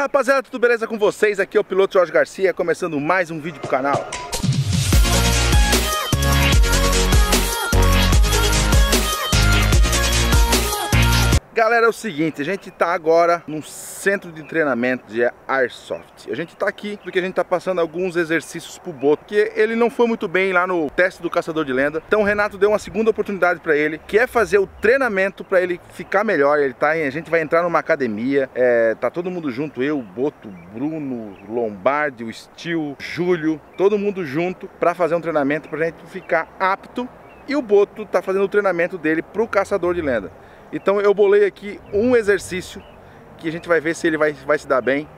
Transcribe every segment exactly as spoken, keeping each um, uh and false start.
rapaziada, tudo beleza com vocês? Aqui é o piloto Jorge Garcia, começando mais um vídeo pro canal. Galera, é o seguinte, a gente tá agora num centro de treinamento de Airsoft. A gente tá aqui porque a gente tá passando alguns exercícios pro Boto, que ele não foi muito bem lá no teste do Caçador de Lenda. Então o Renato deu uma segunda oportunidade pra ele, que é fazer o treinamento pra ele ficar melhor. Ele tá, a gente vai entrar numa academia, é, tá todo mundo junto, eu, Boto, Bruno, Lombardi, o Stil, Júlio, todo mundo junto pra fazer um treinamento pra gente ficar apto. E o Boto tá fazendo o treinamento dele pro Caçador de Lenda. Então eu bolei aqui um exercício que a gente vai ver se ele vai, vai se dar bem.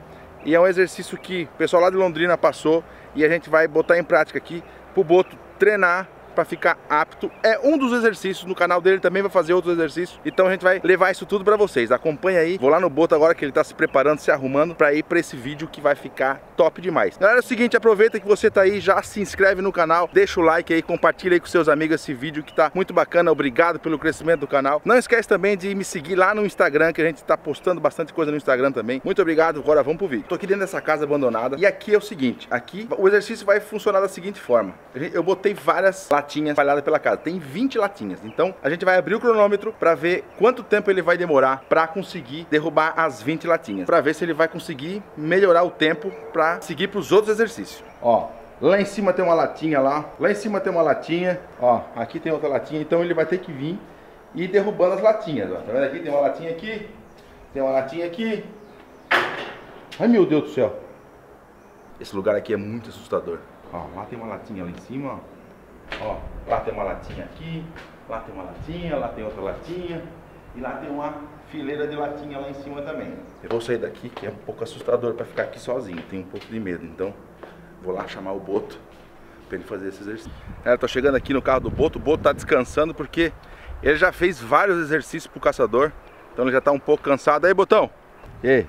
E é um exercício que o pessoal lá de Londrina passou e a gente vai botar em prática aqui pro Boto treinar para ficar apto. É um dos exercícios, no canal dele também vai fazer outros exercícios. Então a gente vai levar isso tudo para vocês. Acompanha aí. Vou lá no Boto agora que ele tá se preparando, se arrumando para ir para esse vídeo que vai ficar top demais. Galera, é o seguinte, aproveita que você tá aí, já se inscreve no canal, deixa o like aí, compartilha aí com seus amigos esse vídeo que tá muito bacana. Obrigado pelo crescimento do canal. Não esquece também de me seguir lá no Instagram, que a gente tá postando bastante coisa no Instagram também. Muito obrigado. Agora vamos pro vídeo. Tô aqui dentro dessa casa abandonada e aqui é o seguinte, aqui o exercício vai funcionar da seguinte forma. Eu botei várias latinhas espalhadas pela casa, tem vinte latinhas. Então a gente vai abrir o cronômetro para ver quanto tempo ele vai demorar para conseguir derrubar as vinte latinhas, para ver se ele vai conseguir melhorar o tempo para seguir para os outros exercícios. Ó, lá em cima tem uma latinha, lá lá em cima tem uma latinha, ó, aqui tem outra latinha. Então ele vai ter que vir e ir derrubando as latinhas, ó. Tá vendo? Aqui tem uma latinha, aqui tem uma latinha, aqui. Ai, meu Deus do céu, esse lugar aqui é muito assustador. Ó, lá tem uma latinha lá em cima, ó. Ó, lá tem uma latinha aqui, lá tem uma latinha, lá tem outra latinha e lá tem uma fileira de latinha lá em cima também. Eu vou sair daqui, que é um pouco assustador para ficar aqui sozinho, tenho um pouco de medo, então vou lá chamar o Boto para ele fazer esse exercício. Galera, tô chegando aqui no carro do Boto, o Boto tá descansando porque ele já fez vários exercícios pro caçador, então ele já tá um pouco cansado. Aí, Botão! E aí?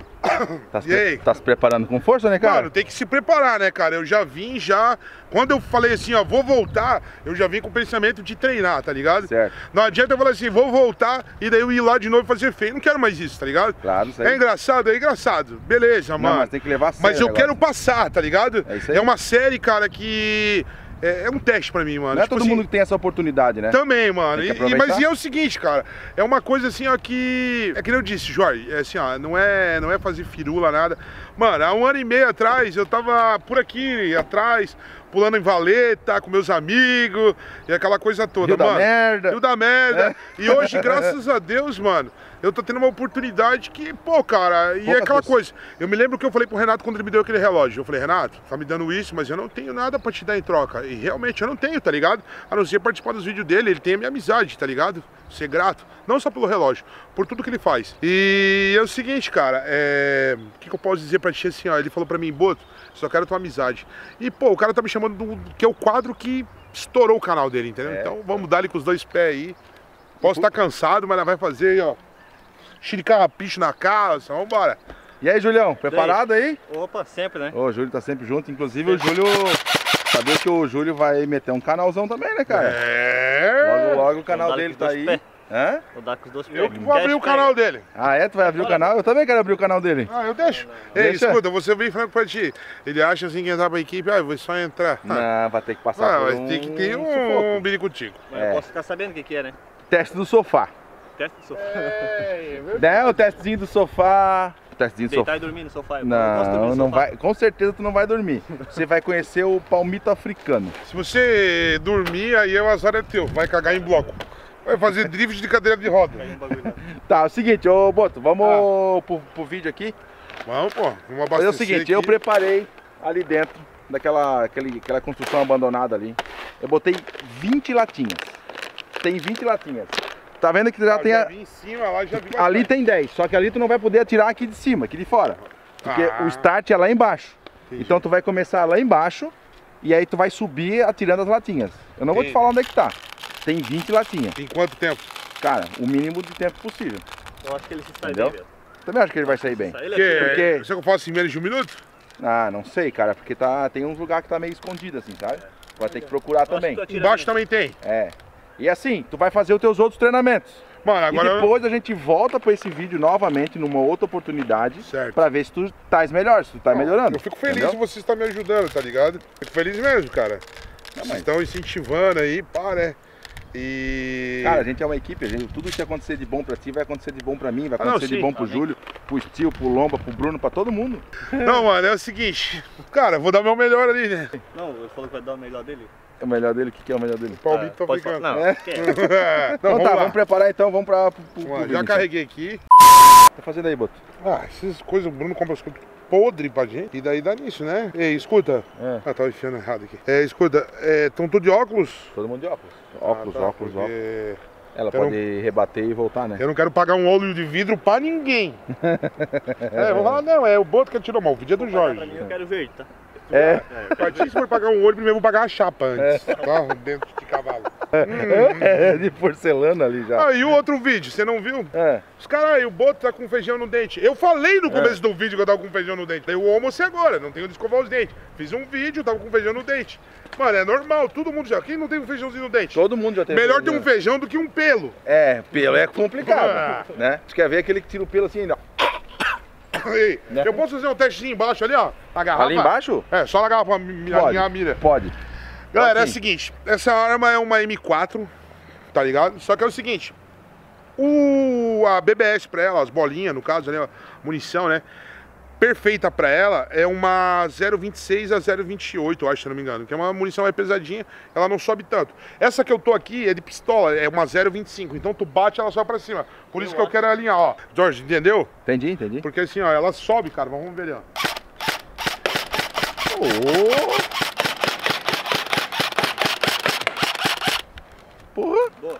Tá se, e aí? Tá se preparando com força, né, cara? Mano, tem que se preparar, né, cara? Eu já vim, já... Quando eu falei assim, ó, vou voltar, eu já vim com o pensamento de treinar, tá ligado? Certo. Não adianta eu falar assim, vou voltar, e daí eu ir lá de novo fazer feio. Não quero mais isso, tá ligado? Claro, isso aí. É engraçado, é engraçado. Beleza, não, mano. Mas tem que levar a sério. Mas eu quero assim passar, tá ligado? É isso aí. É uma série, cara, que... É, é um teste pra mim, mano. Não é tipo todo assim, mundo que tem essa oportunidade, né? Também, mano. E, e, mas e é o seguinte, cara. É uma coisa assim, ó, que... É que eu disse, Jorge. É assim, ó. Não é, não é fazer firula, nada. Mano, há um ano e meio atrás, eu tava por aqui, atrás... Pulando em valeta, com meus amigos, e aquela coisa toda, Rio mano. Da merda. Rio da merda. É. E hoje, graças a Deus, mano, eu tô tendo uma oportunidade que, pô, cara, e pouca é aquela coisa. Eu me lembro que eu falei pro Renato quando ele me deu aquele relógio. Eu falei, Renato, tá me dando isso, mas eu não tenho nada pra te dar em troca. E realmente eu não tenho, tá ligado? A não ser participar dos vídeos dele, ele tem a minha amizade, tá ligado? Ser grato, não só pelo relógio, por tudo que ele faz. E é o seguinte, cara, é... o que, que eu posso dizer pra ti assim, ó? Ele falou pra mim, Boto, só quero tua amizade. E, pô, o cara tá me chamando do, que é o quadro que estourou o canal dele, entendeu? É, então vamos dar ele com os dois pés aí. Posso estar tá cansado, mas ela vai fazer aí, ó. Xiricarrapicho na calça, vambora. E aí, Julião, preparado aí? Opa, sempre, né? Ô, o Júlio tá sempre junto, inclusive o Júlio... Sabia que o Júlio vai meter um canalzão também, né, cara? É! Logo, logo o canal dele tá aí. Hã? Vou dar com os dois pés. Eu que vou abrir o canal dele. Ah, é? Tu vai abrir o canal? Eu também quero abrir o canal dele. Ah, eu deixo. Ei, escuta, você vem franco pra ti. Ele acha assim que entrar pra equipe, ah, eu vou só entrar. Não, vai ter que passar por um... Vai ter que ter um biricutico. Mas eu posso ficar sabendo o que que é, né? Teste do sofá. Teste do sofá. É, o testezinho do sofá. Testezinho do sofá. Deitar e dormir no sofá. Eu não, posso dormir no não sofá. Vai, com certeza tu não vai dormir. Você vai conhecer o palmito africano. Se você dormir, aí o azar é teu. Vai cagar em bloco. Vai fazer drift de cadeira de roda. Tá, é o seguinte, ô Boto, vamos ah. pro, pro vídeo aqui. Vamos, pô. Vamos abastecer. É o seguinte, aqui. Eu preparei ali dentro daquela aquele, aquela construção abandonada ali. Eu botei vinte latinhas. Tem vinte latinhas. Tá vendo que já ah, tem já a... em cima, lá já vi ali tem dez, só que ali tu não vai poder atirar aqui de cima, aqui de fora. Porque ah. o start é lá embaixo. Entendi. Então tu vai começar lá embaixo e aí tu vai subir atirando as latinhas. Eu não Entendi. Vou te falar onde é que tá. Tem vinte latinhas. Em quanto tempo? Cara, o mínimo de tempo possível. Eu acho que ele se sai bem. Também acho que ele vai sair bem. Porque... Porque... Você que eu faço em menos de um minuto? Ah, não sei, cara, porque tá... tem uns lugares que tá meio escondido assim, sabe? Vai ter que procurar também. Embaixo também tem. É. E assim, tu vai fazer os teus outros treinamentos. Mano, agora... E depois a gente volta pra esse vídeo novamente, numa outra oportunidade, certo, pra ver se tu tá melhor, se tu tá melhorando. Eu fico feliz, entendeu? Se vocês estão me ajudando, tá ligado? Fico feliz mesmo, cara. Não, vocês estão incentivando aí, pá, né? E... Cara, a gente é uma equipe, a gente, tudo que acontecer de bom pra ti vai acontecer de bom pra mim, vai acontecer ah, não, de bom pro ah, Júlio, pro Stil, pro Lomba, pro Bruno, pra todo mundo. Não, mano, é o seguinte, cara, vou dar meu melhor ali, né? Não, ele falou que vai dar o melhor dele. O melhor dele, o que, que é o melhor dele? O Palmito ah, tá brincando. Não, é? É. Então, então vamos tá, lá. Vamos preparar então, vamos pra... Pro, pro, mano, pro já carreguei aqui. Tá fazendo aí, Boto? Ah, essas coisas, o Bruno compra as coisas podre pra gente, e daí dá nisso, né? Ei, escuta. É. Ah, tava enfiando errado aqui. É, escuta, estão é, tudo de óculos? Todo mundo de óculos. Óculos, ah, tá, óculos, porque... óculos. Ela eu pode não... rebater e voltar, né? Eu não quero pagar um óleo de vidro pra ninguém. É, vou falar, não, é o Boto que tirou mal, o vídeo é do Jorge. Pra mim, eu quero verde, tá? É. Pra ti, se for pagar um olho, primeiro vou pagar a chapa antes, é. Tá? Dentro de cavalo. Hum. É, de porcelana ali já. Ah, e o outro vídeo, você não viu? É. Os caras aí, o Boto tá com feijão no dente. Eu falei no começo é. do vídeo que eu tava com feijão no dente. Daí o almoço agora, não tenho de escovar os dentes. Fiz um vídeo, tava com feijão no dente. Mano, é normal, todo mundo já. Quem não tem um feijãozinho no dente? Todo mundo já tem. Melhor ter um feijão do que um pelo. É, pelo é complicado, ah. né? Tu quer ver aquele que tira o pelo assim, ó. Aí, eu posso fazer um testezinho embaixo ali, ó? Na garrafa? Ali embaixo? É, só na garrafa, minha mira. Pode. Galera, assim. É o seguinte, essa arma é uma M quatro, tá ligado? Só que é o seguinte, o, a B B S pra ela, as bolinhas, no caso, né, a munição, né? Perfeita pra ela é uma zero vinte e seis a zero vinte e oito, eu acho, se não me engano. Que é uma munição mais pesadinha, ela não sobe tanto. Essa que eu tô aqui é de pistola, é uma zero vinte e cinco, então tu bate ela só pra cima. Por isso que eu quero alinhar, ó. Jorge, entendeu? Entendi, entendi. Porque assim, ó, ela sobe, cara, mas vamos ver ali, ó. Oh. Porra! Boa.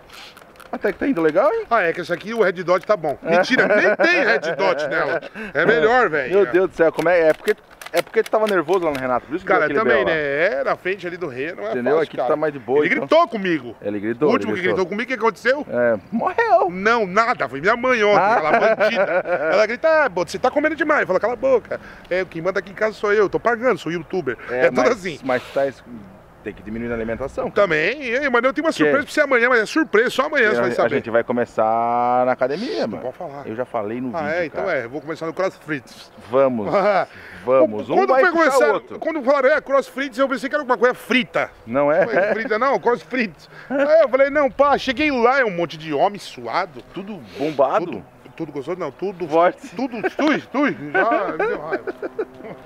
Até que tá indo legal, hein? Ah, é que essa aqui o Red Dot tá bom. Mentira, nem tem Red Dot nela. É melhor, velho. Meu Deus do céu, como é? É porque, é porque tu tava nervoso lá no Renato. Por isso que cara, também, né? É, na frente ali do Rê, não é entendeu? Fácil, aqui cara. Tá mais de boa. Ele então... gritou comigo. Ele gritou. O último gritou. que gritou comigo, o que aconteceu? É, morreu. Não, nada. Foi minha mãe ontem, ah. aquela bandida. Ela grita, ah, você tá comendo demais. Eu falo, cala a boca. É, quem manda aqui em casa sou eu. Tô pagando, sou youtuber. É, é tudo mas, assim. Mas tá... Tem que diminuir a alimentação. Cara. Também, e aí, mano, eu tenho uma que... surpresa pra você amanhã, mas é surpresa, só amanhã você vai saber. A gente vai começar na academia, mano. Não pode falar. Eu já falei no ah, vídeo, Ah, é? Cara. Então é, eu vou começar no Cross Frits. Vamos, vamos. Um quando vai começar, outro. Quando falaram, é, Cross Frits, eu pensei que era alguma coisa frita. Não é? Não é frita, não, Cross Frits. Aí eu falei, não, pá, cheguei lá, é um monte de homem suado. Tudo bombado. Tudo... Tudo gostoso? Não, tudo forte. Tudo, tui, tui. Já me deu raiva.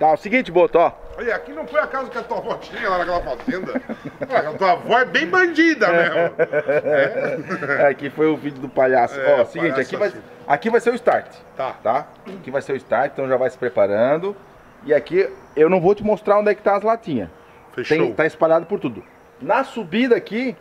Tá, é o seguinte, Boto, ó. Olha, aqui não foi a casa que a tua avó tinha lá naquela fazenda. A tua avó é bem bandida mesmo. É. É, aqui foi o vídeo do palhaço. É, ó, é o seguinte, palhaço aqui, vai, aqui vai ser o start. Tá. Tá. Aqui vai ser o start, então já vai se preparando. E aqui eu não vou te mostrar onde é que tá as latinhas. Fechou. Tem, tá espalhado por tudo. Na subida aqui,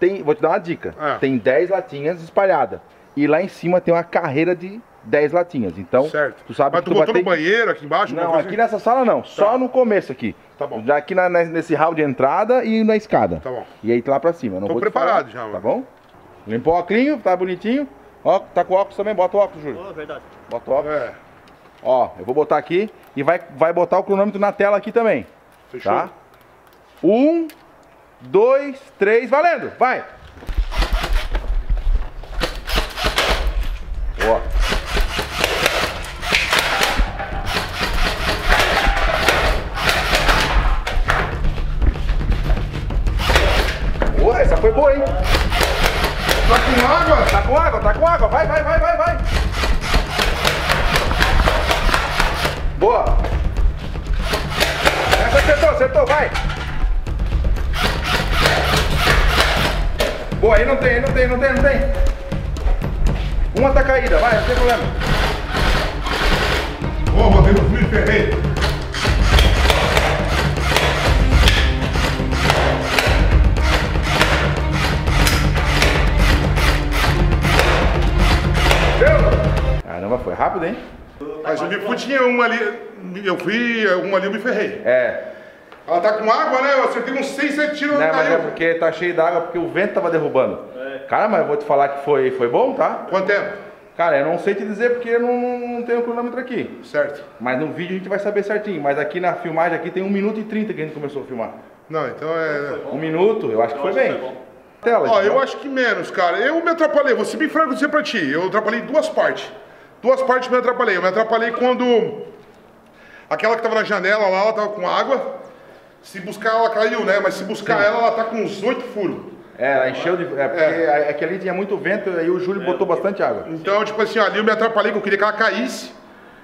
tem, vou te dar uma dica. É. Tem dez latinhas espalhadas. E lá em cima tem uma carreira de dez latinhas, então... Certo. Tu sabe Mas que tu botou bater... no banheiro aqui embaixo? Não, aqui assim? Nessa sala não, tá. Só no começo aqui. Tá bom. Já aqui na, nesse hall de entrada e na escada. Tá bom. E aí lá pra cima. Não Tô vou preparado já, mano. Tá bom? Limpou o óculos, tá bonitinho. Ó, tá com óculos também, bota o óculos, Júlio. Oh, verdade. Bota o óculos. É. Ó, eu vou botar aqui e vai, vai botar o cronômetro na tela aqui também. Fechou. Tá? Um, dois, três, valendo, vai! Boa. Boa, essa foi boa, hein? Tá com água? Tá com água, tá com água. Vai, vai, vai, vai, vai. Boa. Essa acertou, acertou, vai. Boa, aí não tem, aí não tem, não tem, não tem. Uma tá caída, vai, não tem problema. Ô, botei no fio e ferrei. Caramba, foi rápido, hein? Mas eu me fui, tinha uma ali, eu fui, uma ali eu me ferrei. É. Ela tá com água, né? Eu acertei uns seis, sete tiros. Não, mas caiu. É porque tá cheio d'água, porque o vento tava derrubando. Cara, mas eu vou te falar que foi, foi bom, tá? Quanto tempo? Cara, eu não sei te dizer porque eu não, não tenho o cronômetro aqui. Certo. Mas no vídeo a gente vai saber certinho. Mas aqui na filmagem aqui tem um minuto e trinta que a gente começou a filmar. Não, então é... Um minuto, eu acho que foi bem. tela. Ó, eu acho que menos, cara. Eu me atrapalhei, vou ser bem franco dizer pra ti. Eu atrapalhei duas partes. Duas partes me atrapalhei. Eu me atrapalhei quando... Aquela que tava na janela lá, ela tava com água. Se buscar ela caiu, né? Mas se buscar Sim. ela, ela tá com uns oito furos. É, ela encheu de... É, porque é. Aqui ali tinha muito vento, aí o Júlio é. botou bastante água. Então, tipo assim, ali eu me atrapalhei, que eu queria que ela caísse.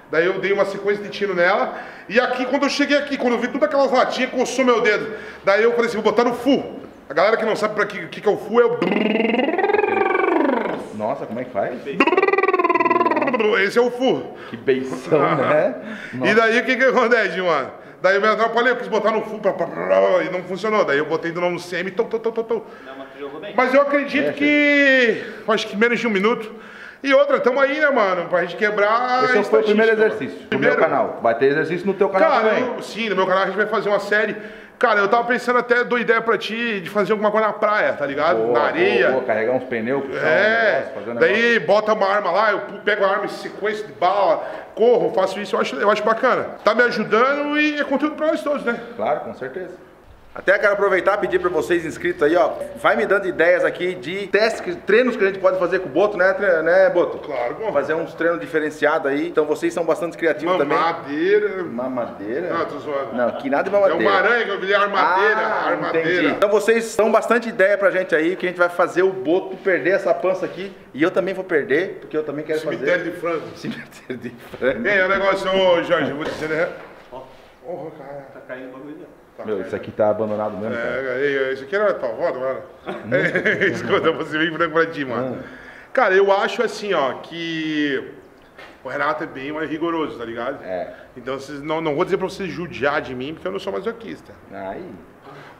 Daí eu dei uma sequência de tiro nela. E aqui, quando eu cheguei aqui, quando eu vi todas aquelas latinhas, coçou meu dedo. Daí eu falei assim, vou botar no full. A galera que não sabe pra que, que que é o full é o... Nossa, como é que faz? Esse é o full. Que beição, né? Nossa. E daí, o que que acontece, mano? Daí eu me atrapalhei, eu quis botar no full pra, pra, pra, e não funcionou. Daí eu botei do nome no C M e tô, tô, tô, tô, tô. Não, mas tu jogou bem. Mas eu acredito é, que... Acho que menos de um minuto. E outra, tamo aí, né, mano? Pra gente quebrar... Esse foi o primeiro exercício do meu canal. Vai ter exercício no teu canal cara, também. Eu, sim, no meu canal a gente vai fazer uma série. Cara, eu tava pensando até, dou ideia pra ti, de fazer alguma coisa na praia, tá ligado? Boa, na areia. Boa, boa, carregar uns pneus. Puxão, é, negócio, daí bota uma arma lá, eu pego a arma em sequência de bala, corro, faço isso, eu acho, eu acho bacana. Tá me ajudando e é conteúdo pra nós todos, né? Claro, com certeza. Até quero aproveitar e pedir para vocês inscritos aí, ó, vai me dando ideias aqui de testes, treinos que a gente pode fazer com o Boto, né, Tre... né Boto? Claro, bom. Fazer uns treinos diferenciados aí, então vocês são bastante criativos mamadeira. também. Mamadeira? Mamadeira? Não, tô zoando. Não, que nada de mamadeira. É uma aranha que eu vi, armadeira, ah, armadeira. Entendi. Então vocês dão bastante ideia pra gente aí, que a gente vai fazer o Boto perder essa pança aqui, e eu também vou perder, porque eu também quero Cemitério fazer... Cemitério de frango. Cemitério de frango. É, o negócio, ô Jorge, eu vou dizer, né? Ó, oh, cara. Tá caindo o bagulho. Meu, isso aqui tá abandonado mesmo, cara. É, isso aqui era tua avó, não era? Escuta, você vem franco pra ti, mano. Hum. Cara, eu acho assim, ó, que o Renato é bem mais rigoroso, tá ligado? É. Então, vocês, não, não vou dizer pra vocês judiar de mim, porque eu não sou masoquista. Aí.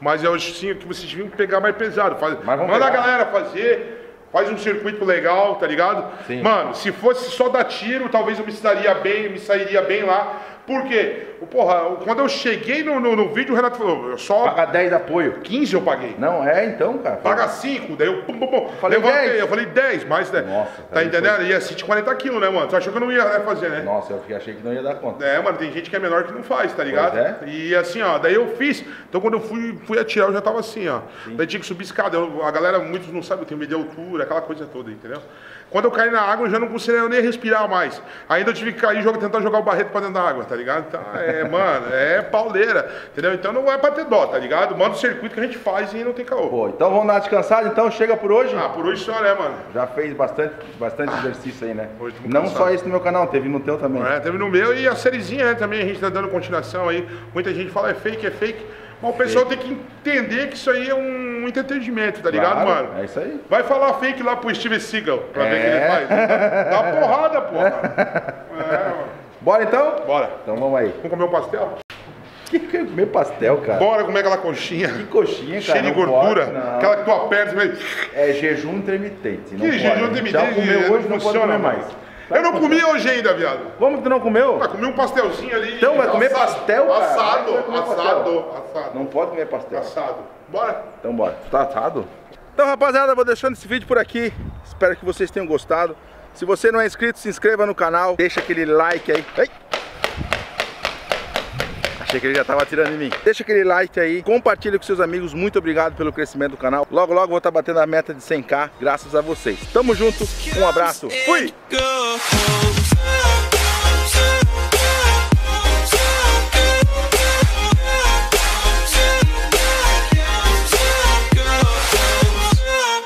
Mas eu acho sim que vocês deviam pegar mais pesado. Faz, Mas vamos manda pegar. a galera fazer... Faz um circuito legal, tá ligado? Sim. Mano, se fosse só dar tiro, talvez eu me sairia bem, me sairia bem lá. Por quê? Porra, quando eu cheguei no, no, no vídeo, o Renato falou, eu só... Paga dez apoio. quinze eu paguei. Não, é então, cara. Paga cinco, daí eu... Pum, pum, pum, falei levantei, dez. Eu falei dez, mas... Né? Nossa. Tá entendendo? Foi... E é cento e quarenta quilos, né, mano? Tu achou que eu não ia fazer, né? Nossa, eu achei que não ia dar conta. É, mano, tem gente que é menor que não faz, tá ligado? É? E assim, ó, daí eu fiz. Então quando eu fui, fui atirar, eu já tava assim, ó. Sim. Daí tinha que subir escada. Eu, a galera, muitos não sabem, eu tenho medo de altura, aquela coisa toda, entendeu? Quando eu caí na água, eu já não conseguia nem respirar mais. Ainda eu tive que cair e tentar jogar o barreto pra dentro da água, tá ligado? Então, é, mano, é pauleira, entendeu? Então não é pra ter dó, tá ligado? Manda o circuito que a gente faz e não tem caô. Pô, então vamos dar descansado, então chega por hoje? Ah, por hoje só, né, mano? Já fez bastante, bastante exercício aí, né? Hoje não cansado. Só esse no meu canal, teve no teu também. É, teve no meu e a sériezinha, né, também a gente tá dando continuação aí. Muita gente fala, é fake, é fake. Mas o pessoal fake. tem que entender que isso aí é um entretenimento, tá ligado, claro, mano? É isso aí. Vai falar fake lá pro Steven Seagal, pra é. ver o que ele faz. Dá uma porrada, porra. É, mano. Bora então? Bora. Então vamos aí. Vamos comer um pastel? Que que é comer pastel, cara? Bora comer aquela coxinha. Que coxinha, cara? Cheia de gordura. Pode, aquela que tu aperta e É jejum intermitente. Não que pode. jejum intermitente? Já comeu hoje, não, não funciona pode comer mais. mais. Eu não comi hoje ainda, viado. Como que tu não comeu? Ah, comi um pastelzinho ali. Então, vai comer assado. pastel, cara? Assado, comer assado, assado. Não pode comer pastel. Assado. Bora? Então bora. Tá assado? Então, rapaziada, vou deixando esse vídeo por aqui. Espero que vocês tenham gostado. Se você não é inscrito, se inscreva no canal. Deixa aquele like aí. Ei! Achei que ele já tava atirando em mim. Deixa aquele like aí. Compartilha com seus amigos. Muito obrigado pelo crescimento do canal. Logo, logo vou estar batendo a meta de cem K. Graças a vocês. Tamo junto. Um abraço. Fui!